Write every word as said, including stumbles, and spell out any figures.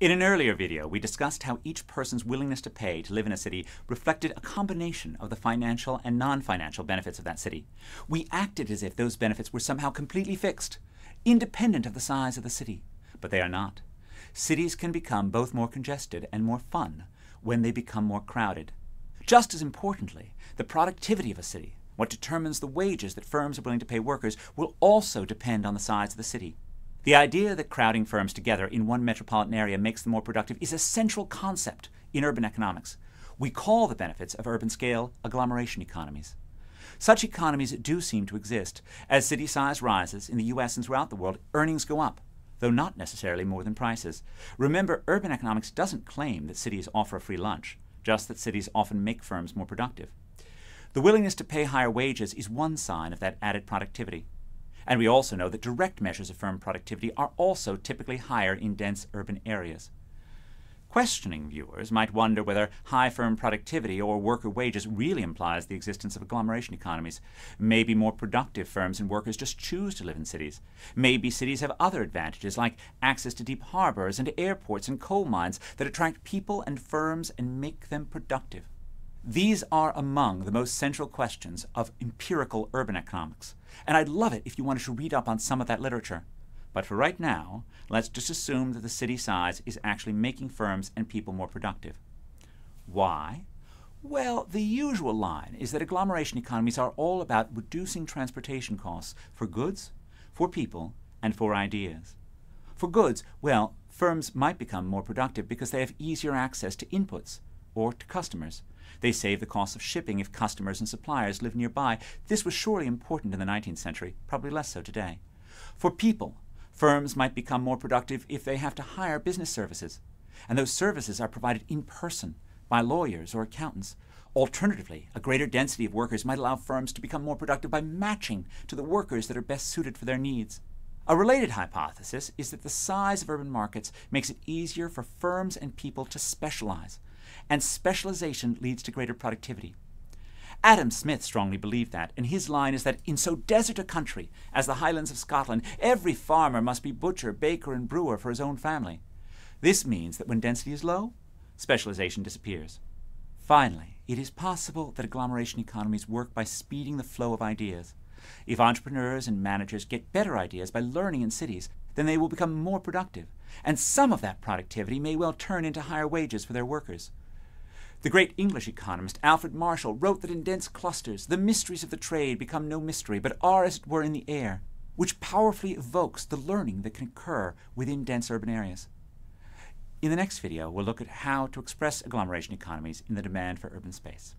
In an earlier video, we discussed how each person's willingness to pay to live in a city reflected a combination of the financial and non-financial benefits of that city. We acted as if those benefits were somehow completely fixed, independent of the size of the city, but they are not. Cities can become both more congested and more fun when they become more crowded. Just as importantly, the productivity of a city, what determines the wages that firms are willing to pay workers, will also depend on the size of the city. The idea that crowding firms together in one metropolitan area makes them more productive is a central concept in urban economics. We call the benefits of urban scale agglomeration economies. Such economies do seem to exist. As city size rises in the U S and throughout the world, earnings go up, though not necessarily more than prices. Remember, urban economics doesn't claim that cities offer a free lunch, just that cities often make firms more productive. The willingness to pay higher wages is one sign of that added productivity. And we also know that direct measures of firm productivity are also typically higher in dense urban areas. Questioning viewers might wonder whether high firm productivity or worker wages really implies the existence of agglomeration economies. Maybe more productive firms and workers just choose to live in cities. Maybe cities have other advantages like access to deep harbors and airports and coal mines that attract people and firms and make them productive. These are among the most central questions of empirical urban economics, and I'd love it if you wanted to read up on some of that literature. But for right now, let's just assume that the city size is actually making firms and people more productive. Why? Well, the usual line is that agglomeration economies are all about reducing transportation costs for goods, for people, and for ideas. For goods, well, firms might become more productive because they have easier access to inputs or to customers. They save the cost of shipping if customers and suppliers live nearby. This was surely important in the nineteenth century, probably less so today. For people, firms might become more productive if they have to hire business services, and those services are provided in person by lawyers or accountants. Alternatively, a greater density of workers might allow firms to become more productive by matching to the workers that are best suited for their needs. A related hypothesis is that the size of urban markets makes it easier for firms and people to specialize, and specialization leads to greater productivity. Adam Smith strongly believed that, and his line is that in so desert a country as the Highlands of Scotland, every farmer must be butcher, baker, and brewer for his own family. This means that when density is low, specialization disappears. Finally, it is possible that agglomeration economies work by speeding the flow of ideas. If entrepreneurs and managers get better ideas by learning in cities, then they will become more productive, and some of that productivity may well turn into higher wages for their workers. The great English economist Alfred Marshall wrote that in dense clusters, the mysteries of the trade become no mystery, but are as it were in the air, which powerfully evokes the learning that can occur within dense urban areas. In the next video, we'll look at how to express agglomeration economies in the demand for urban space.